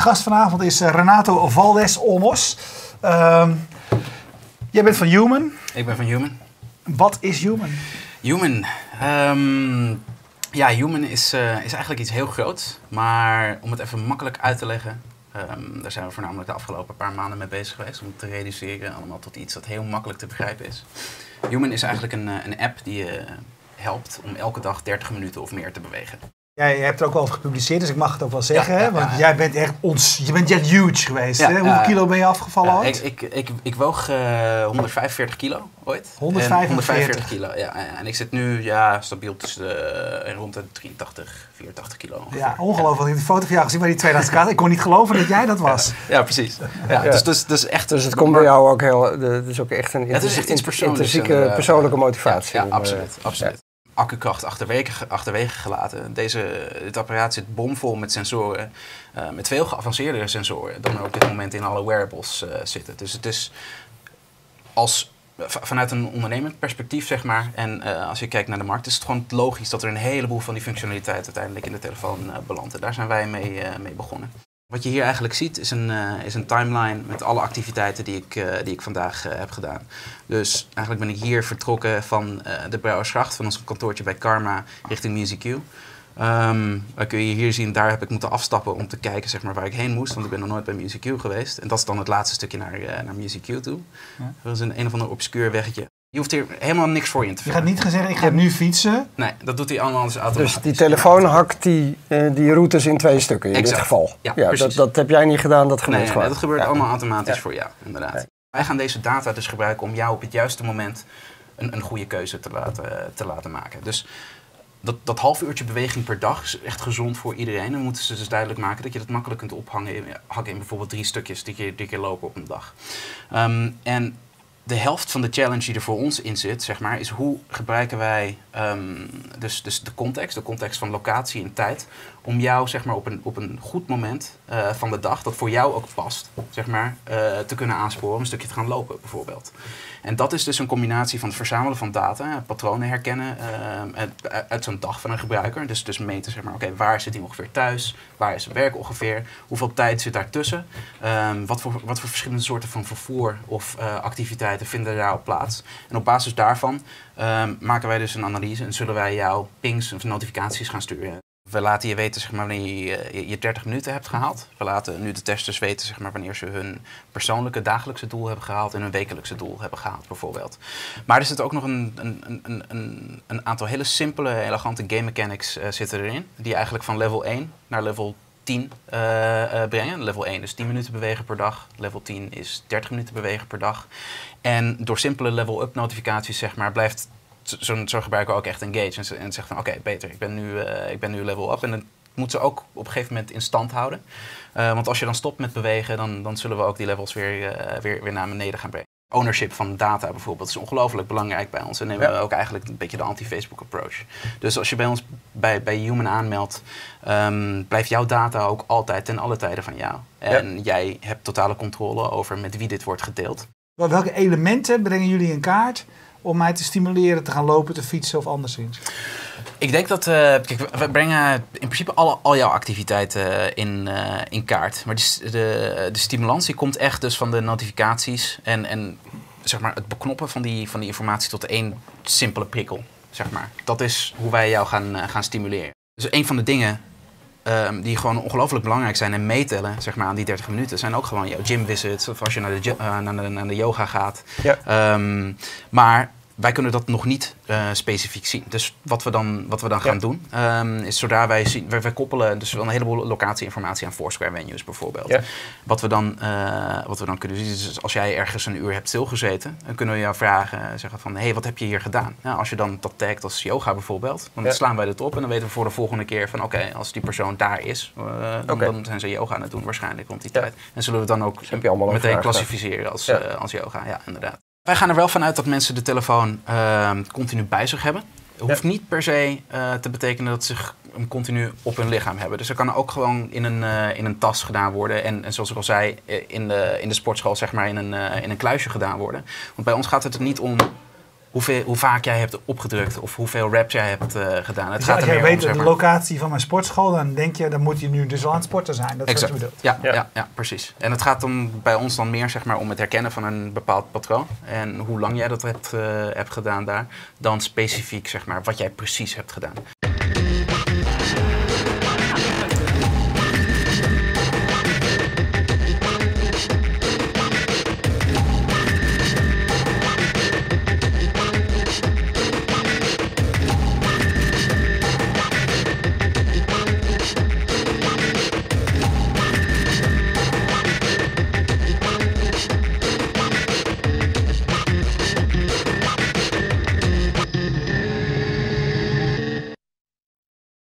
De gast vanavond is Renato Valdés Olmos. Jij bent van Human. Ik ben van Human. Wat is Human? Human? Human is eigenlijk iets heel groots. Maar om het even makkelijk uit te leggen... daar zijn we voornamelijk de afgelopen paar maanden mee bezig geweest. Om het te reduceren allemaal tot iets dat heel makkelijk te begrijpen is. Human is eigenlijk een app die je helpt om elke dag 30 minuten of meer te bewegen. Jij hebt er ook over gepubliceerd, dus ik mag het ook wel zeggen. Want jij bent echt je bent huge geweest. Ja, hoeveel kilo ben je afgevallen ooit? Ik woog 145 kilo ooit. 145 kilo, ja. En ik zit nu stabiel tussen rond de 83, 84 kilo ongeveer. Ja, ongelooflijk. Ik heb de foto van jou gezien bij die 2000 kilo. Ik kon niet geloven dat jij dat was. Ja, precies. Ja, dus het komt bij jou ook heel... Het is ook echt een intrinsieke persoonlijke motivatie. Ja, absoluut. Accukracht achterwege gelaten. Dit apparaat zit bomvol met sensoren, met veel geavanceerdere sensoren dan er op dit moment in alle wearables zitten. Dus het is vanuit een ondernemend perspectief, zeg maar, en als je kijkt naar de markt, is het gewoon logisch dat er een heleboel van die functionaliteit uiteindelijk in de telefoon belandt. En daar zijn wij mee begonnen. Wat je hier eigenlijk ziet is een timeline met alle activiteiten die ik vandaag heb gedaan. Dus eigenlijk ben ik hier vertrokken van de Brouwersgracht, van ons kantoortje bij Karma, richting Music U. Dan kun je hier zien, daar heb ik moeten afstappen om te kijken, zeg maar, waar ik heen moest, want ik ben nog nooit bij Music U geweest. En dat is dan het laatste stukje naar Music U toe. Ja. Dat is een of ander obscuur weggetje. Je hoeft hier helemaal niks voor in te vinden. Je gaat niet zeggen, ik ga nu fietsen. Nee, dat doet hij allemaal anders automatisch. Dus die telefoon hakt die routes in twee stukken in dit geval. Ja, precies. Dat heb jij niet gedaan, dat gebeurt gewoon. Nee, dat gebeurt allemaal automatisch voor jou, inderdaad. Ja. Wij gaan deze data dus gebruiken om jou op het juiste moment een goede keuze te laten maken. Dus dat half uurtje beweging per dag is echt gezond voor iedereen. Dan moeten ze dus duidelijk maken dat je dat makkelijk kunt ophangen in bijvoorbeeld 3 stukjes die keer lopen op een dag. En de helft van de challenge die er voor ons in zit, zeg maar, is hoe gebruiken wij dus de context van locatie en tijd, om jou, zeg maar, op een goed moment van de dag, dat voor jou ook past, zeg maar, te kunnen aansporen om een stukje te gaan lopen, bijvoorbeeld. En dat is dus een combinatie van het verzamelen van data, patronen herkennen uit zo'n dag van een gebruiker. Dus meten, zeg maar, oké, waar zit hij ongeveer thuis, waar is zijn werk ongeveer, hoeveel tijd zit daartussen, wat voor verschillende soorten van vervoer of activiteiten vinden daarop plaats. En op basis daarvan maken wij dus een analyse en zullen wij jou pings of notificaties gaan sturen. We laten je weten, zeg maar, wanneer je 30 minuten hebt gehaald. We laten nu de testers weten, zeg maar, wanneer ze hun persoonlijke dagelijkse doel hebben gehaald en hun wekelijkse doel hebben gehaald, bijvoorbeeld. Maar er zit ook nog een aantal hele simpele, elegante game mechanics zitten erin. Die eigenlijk van level 1 naar level 10 brengen. Level 1 is 10 minuten bewegen per dag. Level 10 is 30 minuten bewegen per dag. En door simpele level-up notificaties, zeg maar, blijft... Zo gebruiken we ook echt engage en zeggen van oké, beter, ik ben nu level up. En dat moeten ze ook op een gegeven moment in stand houden. Want als je dan stopt met bewegen, dan zullen we ook die levels weer naar beneden gaan brengen. Ownership van data bijvoorbeeld is ongelooflijk belangrijk bij ons. En nemen we ook eigenlijk een beetje de anti-Facebook approach. Dus als je bij ons bij Human aanmeldt, blijft jouw data ook altijd ten alle tijden van jou. En jij hebt totale controle over met wie dit wordt gedeeld. Welke elementen brengen jullie in kaart om mij te stimuleren te gaan lopen, te fietsen of anderszins? Ik denk dat... we brengen in principe al jouw activiteiten in kaart. Maar de stimulans komt echt dus van de notificaties en zeg maar het beknoppen van die informatie tot één simpele prikkel. Zeg maar. Dat is hoe wij jou gaan stimuleren. Dus een van de dingen die gewoon ongelooflijk belangrijk zijn en meetellen, zeg maar, aan die 30 minuten, zijn ook gewoon jouw gym visits of als je naar de yoga gaat. Ja. Maar wij kunnen dat nog niet specifiek zien. Dus wat we dan gaan doen, is zodra wij koppelen dus wel een heleboel locatieinformatie aan Foursquare Venues bijvoorbeeld. Ja. Wat we dan kunnen zien is, als jij ergens een uur hebt stilgezeten, dan kunnen we jou vragen, zeggen van, hey, wat heb je hier gedaan? Nou, als je dan dat tagt als yoga bijvoorbeeld, dan slaan wij dat op en dan weten we voor de volgende keer van, oké, als die persoon daar is, dan zijn ze yoga aan het doen waarschijnlijk rond die tijd. En zullen we dan ook meteen klassificeren als yoga. Ja, inderdaad. Wij gaan er wel vanuit dat mensen de telefoon continu bij zich hebben. Het hoeft niet per se te betekenen dat ze hem continu op hun lichaam hebben. Dus dat kan ook gewoon in een tas gedaan worden. En zoals ik al zei, in de sportschool, zeg maar, in een kluisje gedaan worden. Want bij ons gaat het er niet om hoe vaak jij hebt opgedrukt of hoeveel raps jij hebt gedaan. Het dus gaat als jij weet om, de locatie van mijn sportschool, dan denk je, dan moet je nu dus al aan het sporten zijn. Dat is wat je bedoelt. Ja, ja. Ja, ja, precies. En het gaat om, bij ons dan meer zeg maar, om het herkennen van een bepaald patroon. En hoe lang jij dat hebt gedaan daar, dan specifiek zeg maar, wat jij precies hebt gedaan.